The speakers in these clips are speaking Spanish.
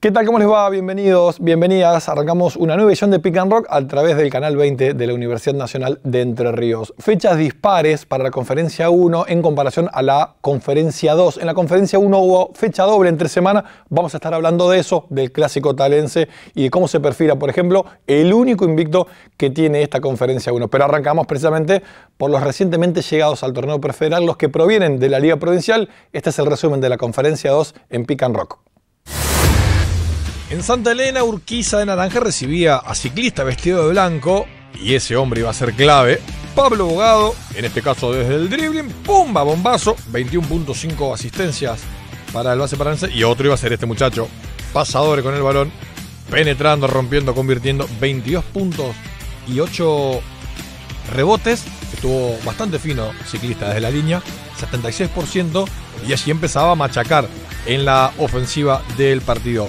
¿Qué tal? ¿Cómo les va? Bienvenidos, bienvenidas. Arrancamos una nueva edición de Pick and Rock a través del Canal 20 de la Universidad Nacional de Entre Ríos. Fechas dispares para la Conferencia 1 en comparación a la Conferencia 2. En la Conferencia 1 hubo fecha doble entre semana. Vamos a estar hablando de eso, del clásico talense y de cómo se perfila, por ejemplo, el único invicto que tiene esta Conferencia 1. Pero arrancamos precisamente por los recientemente llegados al Torneo Pre Federal, los que provienen de la Liga Provincial. Este es el resumen de la Conferencia 2 en Pick and Rock. En Santa Elena, Urquiza de Naranja recibía a ciclista vestido de blanco, y ese hombre iba a ser clave, Pablo Bogado, en este caso desde el dribbling, ¡pumba! Bombazo, 21.5 asistencias para el base paranense, y otro iba a ser este muchacho, pasador con el balón, penetrando, rompiendo, convirtiendo, 22 puntos y 8 rebotes, estuvo bastante fino ciclista desde la línea, 76%, y allí empezaba a machacar en la ofensiva del partido.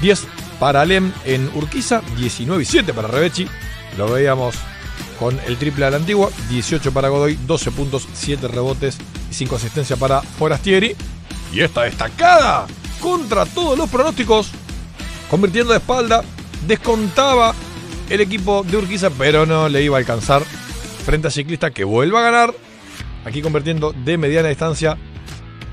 10 para Alem en Urquiza, 19-7 para Revechi, lo veíamos con el triple a la antigua, 18 para Godoy, 12 puntos, 7 rebotes y 5 asistencias para Forastieri. Y esta destacada contra todos los pronósticos, convirtiendo de espalda, descontaba el equipo de Urquiza, pero no le iba a alcanzar frente a Ciclista, que vuelve a ganar, aquí convirtiendo de mediana distancia,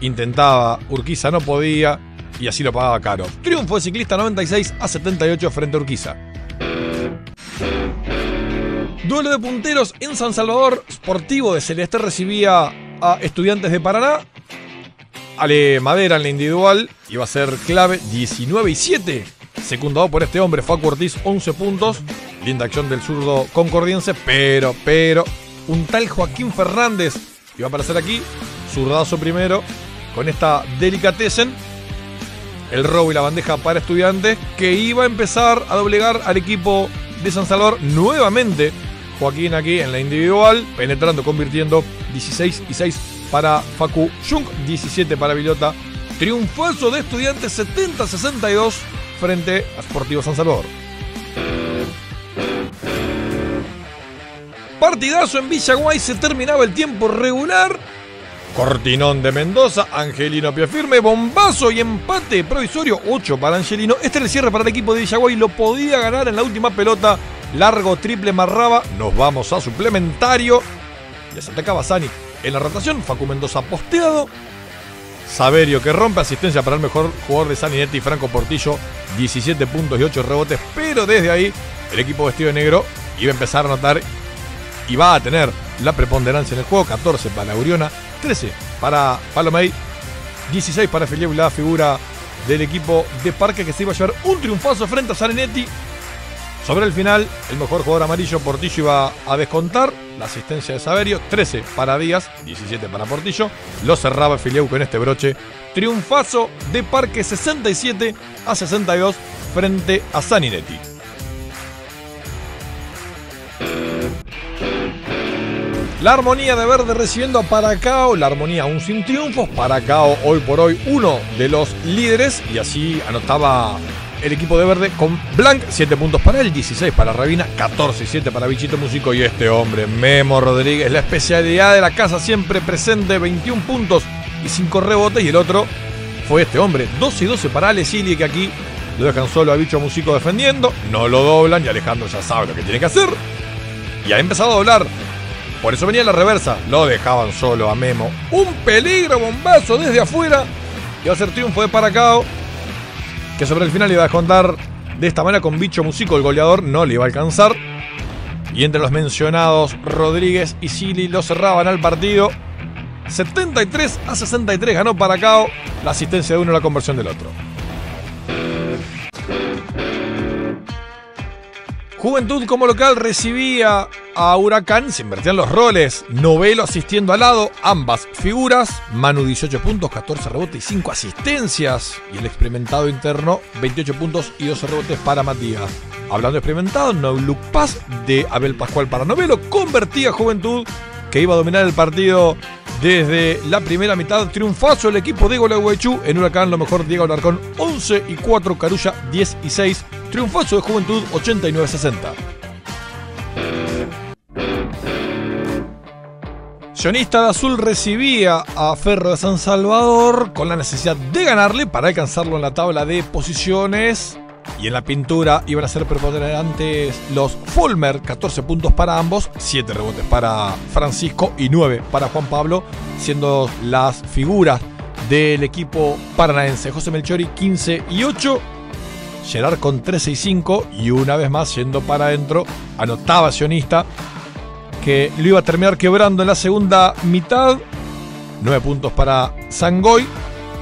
intentaba Urquiza, no podía, y así lo pagaba caro. Triunfo de Ciclista 96-78 frente a Urquiza. Duelo de punteros en San Salvador. Sportivo de Celeste recibía a Estudiantes de Paraná. Ale Madera en la individual iba a ser clave, 19-7. Secundado por este hombre, Facu Ortiz, 11 puntos. Linda acción del zurdo concordiense, pero, un tal Joaquín Fernández iba a aparecer aquí. Zurdazo primero, con esta delicatessen. El robo y la bandeja para Estudiantes, que iba a empezar a doblegar al equipo de San Salvador. Nuevamente Joaquín aquí en la individual, penetrando, convirtiendo, 16-6 para Facu Jung, 17 para Vilota. Triunfazo de Estudiantes 70-62 frente a Sportivo San Salvador. Partidazo en Villaguay, se terminaba el tiempo regular. Cortinón de Mendoza, Angelino pie firme, bombazo y empate provisorio, 8 para Angelino. Este era el cierre para el equipo de Villaguay, lo podía ganar en la última pelota, largo triple Marraba. Nos vamos a suplementario, ya se atacaba Sani en la rotación, Facu Mendoza posteado, Saverio que rompe, asistencia para el mejor jugador de Saninetti, Franco Portillo, 17 puntos y 8 rebotes, pero desde ahí el equipo vestido de negro iba a empezar a notar y va a tener la preponderancia en el juego, 14 para Uriona, 13 para Palomey, 16 para Felipe, la figura del equipo de Parque, que se iba a llevar un triunfazo frente a Sarinetti. Sobre el final, el mejor jugador amarillo, Portillo, iba a descontar la asistencia de Saverio, 13 para Díaz, 17 para Portillo, lo cerraba Filiu con este broche. Triunfazo de Parque 67-62 frente a Sarinetti. La Armonía de Verde recibiendo a Paracao, la Armonía aún sin triunfos, Paracao hoy por hoy uno de los líderes, y así anotaba el equipo de Verde con Blanc, 7 puntos para él, 16 para Rabina, 14-7 para Bichito Músico, y este hombre, Memo Rodríguez, la especialidad de la casa siempre presente, 21 puntos y 5 rebotes, y el otro fue este hombre, 12-12 para Alessili, que aquí lo dejan solo a Bicho Músico defendiendo, no lo doblan, y Alejandro ya sabe lo que tiene que hacer, y ha empezado a doblar. Por eso venía la reversa, lo dejaban solo a Memo. Un peligro, bombazo desde afuera. Y va a ser triunfo de Paracao, que sobre el final iba a descontar de esta manera con Bicho Músico. El goleador no le iba a alcanzar. Y entre los mencionados, Rodríguez y Sili lo cerraban al partido. 73-63 ganó Paracao. La asistencia de uno, la conversión del otro. Juventud como local recibía a Huracán, se invertían los roles, Novelo asistiendo al lado, ambas figuras, Manu 18 puntos, 14 rebotes y 5 asistencias, y el experimentado interno 28 puntos y 12 rebotes para Matías. Hablando de experimentado, Nouluk Paz de Abel Pascual para Novelo, convertía a Juventud, que iba a dominar el partido desde la primera mitad. Triunfazo el equipo de Gualeguaychú, en Huracán lo mejor Diego Alarcón, 11-4, Carulla 10-6, triunfazo de Juventud 89-60. Sionista de Azul recibía a Ferro de San Salvador con la necesidad de ganarle para alcanzarlo en la tabla de posiciones. Y en la pintura iban a ser preponderantes los Fulmer, 14 puntos para ambos, 7 rebotes para Francisco y 9 para Juan Pablo, siendo las figuras del equipo paranaense. José Melchori, 15 y 8. Gerard con 13 y 5. Y una vez más, yendo para adentro, anotaba Sionista, que lo iba a terminar quebrando en la segunda mitad. 9 puntos para Sangoy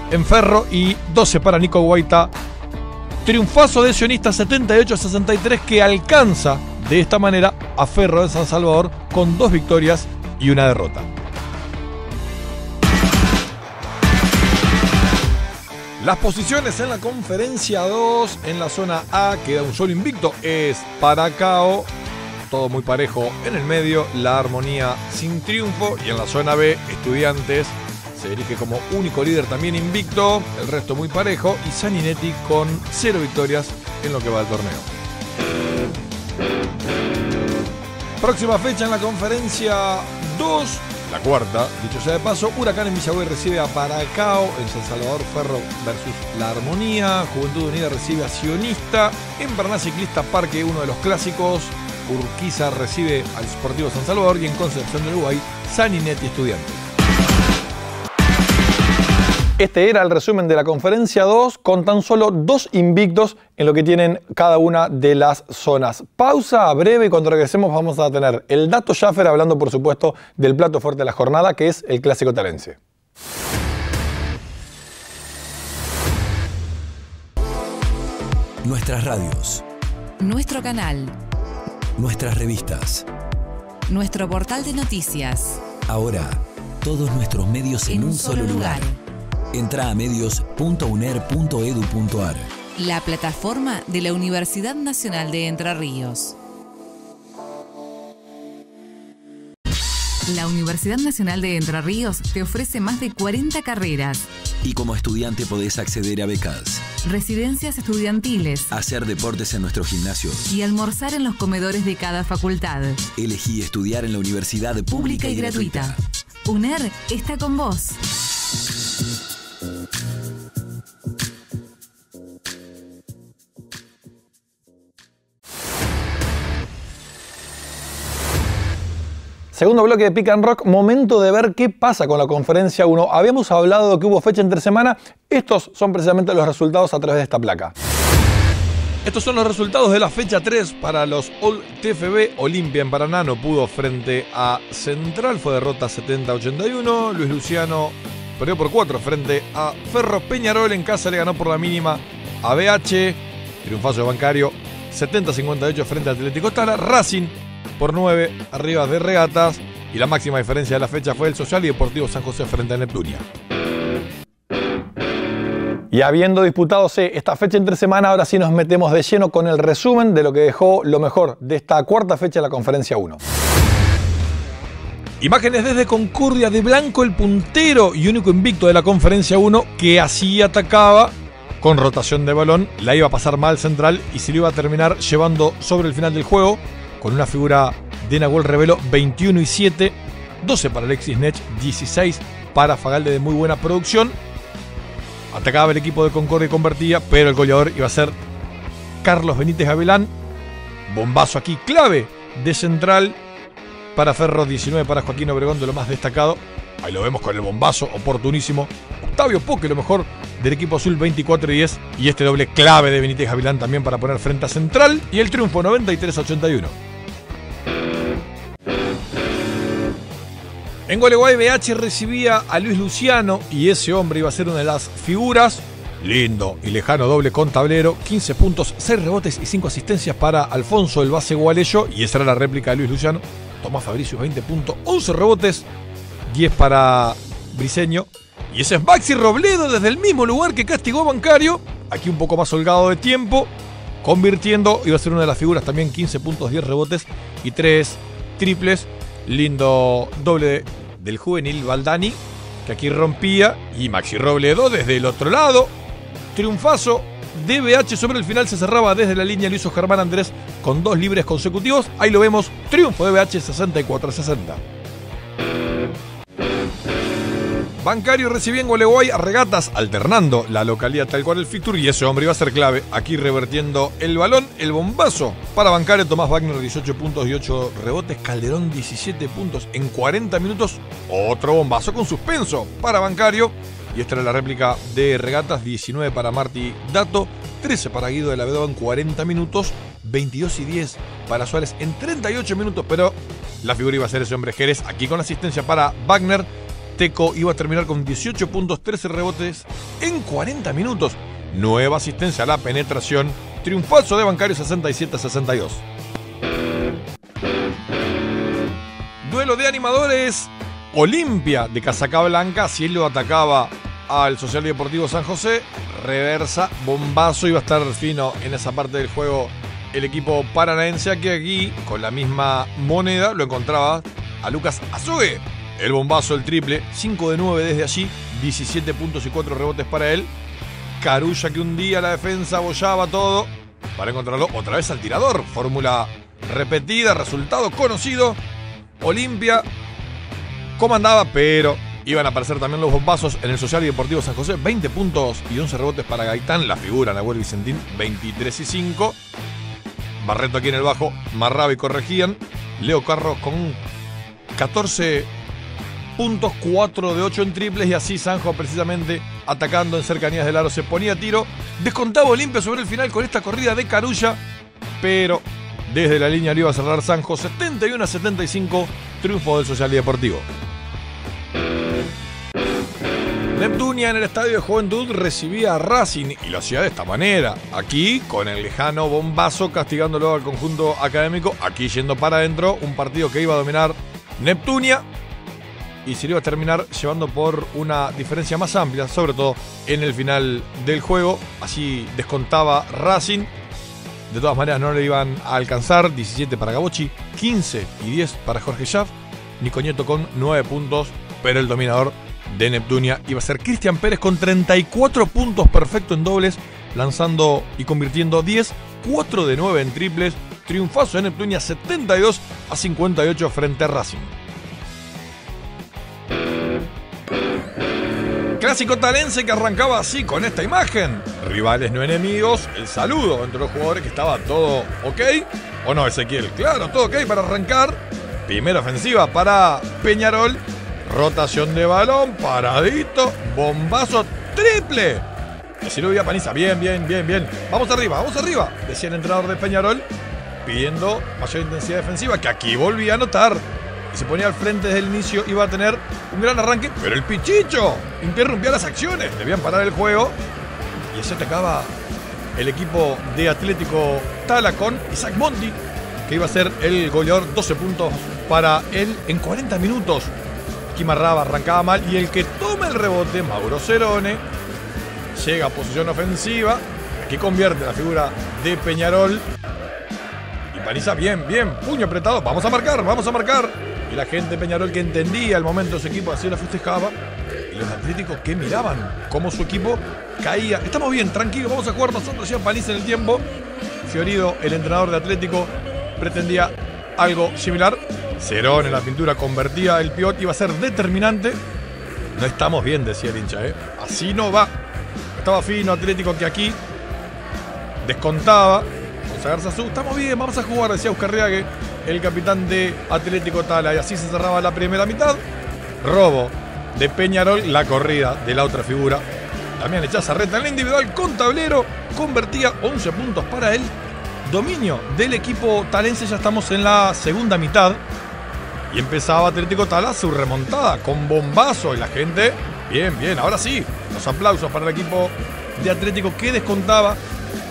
en Ferro y 12 para Nico Guaita. Triunfazo de Sionista 78-63 que alcanza de esta manera a Ferro de San Salvador con 2 victorias y una derrota. Las posiciones en la Conferencia 2, en la zona A queda un solo invicto, es Paracao, todo muy parejo en el medio, La Armonía sin triunfo, y en la zona B, Estudiantes se dirige como único líder también invicto, el resto muy parejo, y Sanguinetti con 0 victorias en lo que va del torneo. Próxima fecha en la Conferencia 2, la cuarta, dicho sea de paso, Huracán en Villagüey recibe a Paracao, en San Salvador Ferro versus La Armonía, Juventud Unida recibe a Sionista, en Paraná Ciclista Parque, uno de los clásicos, Urquiza recibe al Sportivo San Salvador y en Concepción del Uruguay, Sanguinetti Estudiantes. Este era el resumen de la Conferencia 2 con tan solo 2 invictos en lo que tienen cada una de las zonas. Pausa breve y cuando regresemos vamos a tener el dato Schaffer hablando por supuesto del plato fuerte de la jornada que es el Clásico Tarense. Nuestras radios. Nuestro canal. Nuestras revistas. Nuestro portal de noticias. Ahora, todos nuestros medios en un solo lugar. Entra a medios.uner.edu.ar. La plataforma de la Universidad Nacional de Entre Ríos. La Universidad Nacional de Entre Ríos te ofrece más de 40 carreras. Y como estudiante podés acceder a becas, residencias estudiantiles, hacer deportes en nuestros gimnasios y almorzar en los comedores de cada facultad. Elegí estudiar en la universidad pública y gratuita. UNER está con vos. Segundo bloque de Pick and Rock, momento de ver qué pasa con la Conferencia 1. Habíamos hablado que hubo fecha entre semana. Estos son precisamente los resultados a través de esta placa. Estos son los resultados de la fecha 3 para los All TFB. Olimpia en Paraná no pudo frente a Central, fue derrota 70-81. Luis Luciano perdió por 4 frente a Ferro. Peñarol en casa le ganó por la mínima a BH. Triunfazo de Bancario 70-58 frente a Atlético Tala. Racing por 9 arriba de Regatas y la máxima diferencia de la fecha fue el Social y Deportivo San José frente a Neptunia. Y habiendo disputado esta fecha entre semana, ahora sí nos metemos de lleno con el resumen de lo que dejó lo mejor de esta cuarta fecha de la Conferencia 1. Imágenes desde Concordia de Blanco, el puntero y único invicto de la Conferencia 1, que así atacaba con rotación de balón, la iba a pasar mal Central y se lo iba a terminar llevando sobre el final del juego, con una figura de Nahuel Revelo, 21 y 7, 12 para Alexis Nech, 16 para Fagalde de muy buena producción. Atacaba el equipo de Concordia y convertía, pero el goleador iba a ser Carlos Benítez Gavilán. Bombazo aquí, clave de Central para Ferro, 19 para Joaquín Obregón, de lo más destacado. Ahí lo vemos con el bombazo, oportunísimo. Octavio Poque, lo mejor del equipo azul, 24 y 10. Y este doble clave de Benítez Gavilán también para poner frente a Central. Y el triunfo, 93-81. En Gualeguay, BH recibía a Luis Luciano y ese hombre iba a ser una de las figuras. Lindo y lejano doble con tablero, 15 puntos, 6 rebotes y 5 asistencias para Alfonso, el base gualeyo. Y esa era la réplica de Luis Luciano. Tomás Fabricius, 20 puntos, 11 rebotes, 10 para Briseño. Y ese es Maxi Robledo desde el mismo lugar que castigó Bancario. Aquí un poco más holgado de tiempo, convirtiendo, iba a ser una de las figuras también, 15 puntos, 10 rebotes y 3 triples. Lindo doble del juvenil Valdani, que aquí rompía. Y Maxi Robledo desde el otro lado. Triunfazo de BH sobre el final, se cerraba desde la línea, lo hizo Germán Andrés con 2 libres consecutivos. Ahí lo vemos, triunfo de BH 64-60. Bancario recibía en Gualeguay a Regatas, alternando la localidad tal cual el fixture, y ese hombre iba a ser clave, aquí revertiendo el balón, el bombazo para Bancario. Tomás Wagner 18 puntos y 8 rebotes, Calderón 17 puntos en 40 minutos, otro bombazo con suspenso para Bancario, y esta era la réplica de Regatas. 19 para Marti Dato, 13 para Guido de la Vedova en 40 minutos, 22 y 10 para Suárez en 38 minutos, pero la figura iba a ser ese hombre Jerez, aquí con asistencia para Wagner. Teco iba a terminar con 18 puntos, 13 rebotes en 40 minutos. Nueva asistencia a la penetración. Triunfazo de Bancario 67-62. Duelo de animadores. Olimpia de Casaca Blanca. Cielo atacaba al Social Deportivo San José. Reversa, bombazo. Iba a estar fino en esa parte del juego el equipo paranaense, que aquí con la misma moneda lo encontraba a Lucas Azogue. El bombazo, el triple, 5 de 9 desde allí, 17 puntos y 4 rebotes para él. Carulla, que un día la defensa abollaba todo, para encontrarlo otra vez al tirador. Fórmula repetida, resultado conocido. Olimpia comandaba, pero iban a aparecer también los bombazos en el Social y Deportivo San José. 20 puntos y 11 rebotes para Gaitán, la figura Nahuel Vicentín, 23 y 5. Barreto aquí en el bajo, marraba y corregían. Leo Carros con 14 puntos, 4 de 8 en triples, y así Sanjo, precisamente atacando en cercanías del aro, se ponía a tiro. Descontaba Olimpia sobre el final con esta corrida de Carulla, pero desde la línea lo iba a cerrar Sanjo. 71-75, triunfo del Social y Deportivo. Neptunia en el Estadio de Juventud recibía a Racing, y lo hacía de esta manera. Aquí con el lejano bombazo, castigándolo al conjunto académico. Aquí yendo para adentro, un partido que iba a dominar Neptunia, y se lo iba a terminar llevando por una diferencia más amplia, sobre todo en el final del juego. Así descontaba Racing. De todas maneras no le iban a alcanzar. 17 para Gabochi, 15 y 10 para Jorge Schaff. Nico Nieto con 9 puntos, pero el dominador de Neptunia iba a ser Cristian Pérez con 34 puntos, perfecto en dobles, lanzando y convirtiendo 10, 4 de 9 en triples. Triunfazo de Neptunia 72-58 frente a Racing. Clásico talense que arrancaba así, con esta imagen. Rivales no enemigos, el saludo entre los jugadores, que estaba todo ok. ¿O no, Ezequiel? Claro, todo ok para arrancar. Primera ofensiva para Peñarol. Rotación de balón, paradito, bombazo, triple. Así lo veía Paniza, bien. Vamos arriba, decía el entrenador de Peñarol, pidiendo mayor intensidad defensiva, que aquí volvía a anotar. Se ponía al frente desde el inicio, iba a tener un gran arranque, pero el Pichicho interrumpía las acciones, debían parar el juego, y así atacaba el equipo de Atlético Tala con Isaac Monti, que iba a ser el goleador. 12 puntos para él en 40 minutos. Aquí Marraba arrancaba mal, y el que toma el rebote, Mauro Cerone, llega a posición ofensiva, aquí convierte la figura de Peñarol, y Paniza bien, puño apretado, vamos a marcar. Y la gente de Peñarol, que entendía el momento de su equipo, así la festejaba. Y los atléticos que miraban cómo su equipo caía. Estamos bien, tranquilos, vamos a jugar nosotros, ya Paniza en el tiempo. Fiorido, el entrenador de Atlético, pretendía algo similar. Cerón en la pintura convertía el pivote, iba a ser determinante. No estamos bien, decía el hincha, así no va. Estaba fino Atlético, que aquí descontaba. Estamos bien, vamos a jugar, decía Euskarriague, el capitán de Atlético Tala, y así se cerraba la primera mitad. Robo de Peñarol, la corrida de la otra figura. También Echazarreta en el individual con tablero, convertía 11 puntos para él. Dominio del equipo talense, ya estamos en la segunda mitad. Y empezaba Atlético Tala su remontada con bombazo, y la gente, bien, ahora sí, los aplausos para el equipo de Atlético, que descontaba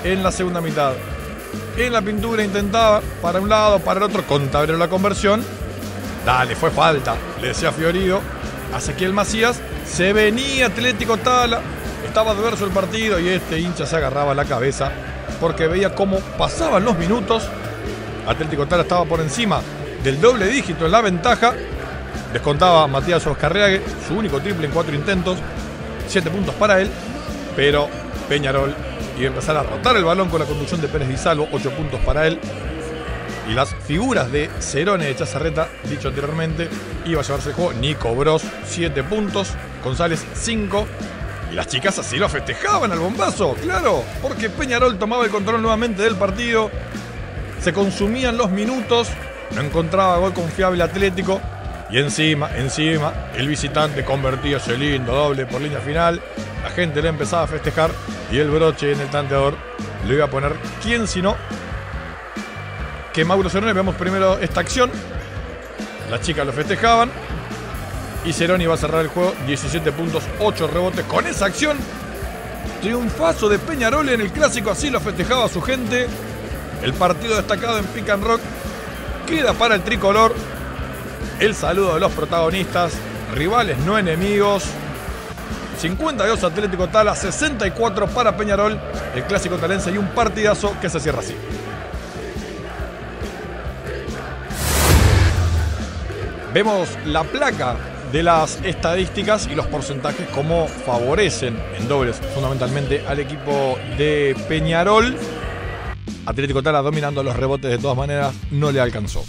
en la segunda mitad. En la pintura intentaba para un lado, para el otro, con tablero la conversión. Dale, fue falta, le decía Fiorido a Ezequiel Macías. Se venía Atlético Tala, estaba adverso el partido, y este hincha se agarraba la cabeza porque veía cómo pasaban los minutos. Atlético Tala estaba por encima del doble dígito en la ventaja. Descontaba Matías Euskarriague, su único triple en 4 intentos, 7 puntos para él, pero Peñarol y empezar a rotar el balón con la conducción de Pérez Disalvo, 8 puntos para él. Y las figuras de Cerone, de Chazarreta, dicho anteriormente, iba a llevarse el juego. Nico Bros, 7 puntos. González 5. Y las chicas así lo festejaban al bombazo, claro, porque Peñarol tomaba el control nuevamente del partido. Se consumían los minutos, no encontraba gol confiable Atlético. Y encima, el visitante convertía ese lindo doble por línea final. La gente le empezaba a festejar y el broche en el tanteador lo iba a poner quién sino que Mauro Cerone. Veamos primero esta acción. Las chicas lo festejaban y Ceroni va a cerrar el juego, 17 puntos, 8 rebotes. Con esa acción, triunfazo de Peñarol en el clásico, así lo festejaba a su gente. El partido destacado en Pick and Rock queda para el tricolor. El saludo de los protagonistas, rivales no enemigos. 52 Atlético Tala, 64 para Peñarol, el clásico talense, y un partidazo que se cierra así. Vemos la placa de las estadísticas y los porcentajes como favorecen en dobles fundamentalmente al equipo de Peñarol. Atlético Tala dominando los rebotes de todas maneras, no le alcanzó.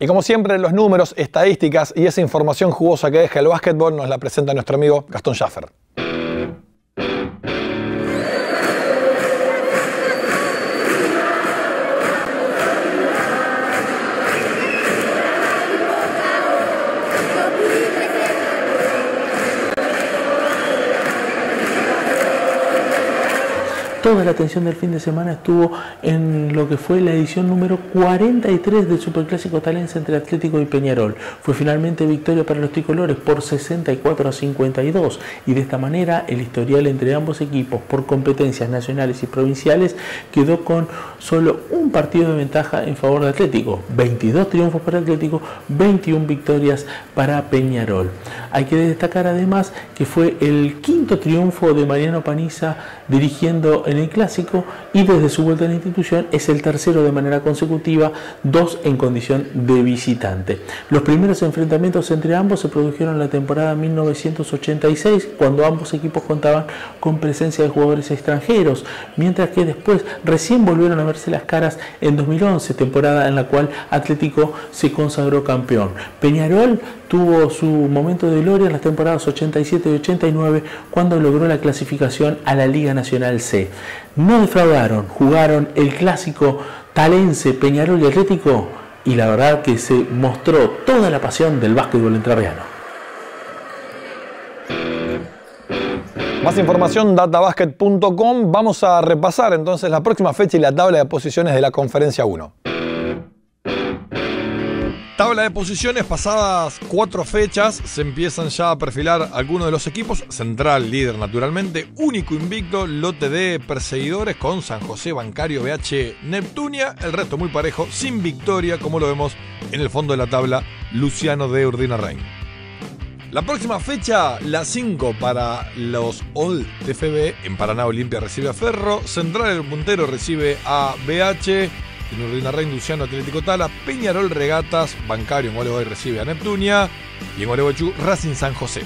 Y como siempre, los números, estadísticas y esa información jugosa que deja el básquetbol nos la presenta nuestro amigo Gastón Schaffer. Toda la atención del fin de semana estuvo en lo que fue la edición número 43 del Superclásico Talense entre Atlético y Peñarol. Fue finalmente victoria para los tricolores por 64-52, y de esta manera el historial entre ambos equipos por competencias nacionales y provinciales quedó con solo un partido de ventaja en favor de Atlético. 22 triunfos para Atlético, 21 victorias para Peñarol. Hay que destacar además que fue el quinto triunfo de Mariano Paniza dirigiendo en el clásico, y desde su vuelta a la institución es el tercero de manera consecutiva, 2 en condición de visitante. Los primeros enfrentamientos entre ambos se produjeron en la temporada 1986, cuando ambos equipos contaban con presencia de jugadores extranjeros, mientras que después recién volvieron a verse las caras en 2011, temporada en la cual Atlético se consagró campeón. Peñarol tuvo su momento de gloria en las temporadas 87 y 89, cuando logró la clasificación a la Liga Nacional C. No defraudaron, jugaron el clásico talense Peñarol y Atlético, y la verdad que se mostró toda la pasión del básquetbol entrerriano. Más información, databasket.com. Vamos a repasar entonces la próxima fecha y la tabla de posiciones de la Conferencia 1. Tabla de posiciones, pasadas 4 fechas, se empiezan ya a perfilar algunos de los equipos. Central, líder naturalmente, único invicto, lote de perseguidores con San José, Bancario, BH, Neptunia. El resto muy parejo, sin victoria, como lo vemos en el fondo de la tabla, Luciano de Urdinarrain. La próxima fecha, la 5 para los All TFB. En Paraná, Olimpia recibe a Ferro. Central, el puntero, recibe a BH. En Urdinarrain, Luciano, Atlético Tala. Peñarol, Regatas. Bancario en Gualeguay recibe a Neptunia. Y en Gualeguaychú, Racing San José.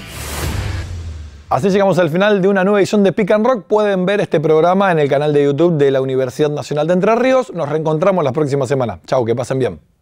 Así llegamos al final de una nueva edición de Pick and Rock. Pueden ver este programa en el canal de YouTube de la Universidad Nacional de Entre Ríos. Nos reencontramos la próxima semana. Chau, que pasen bien.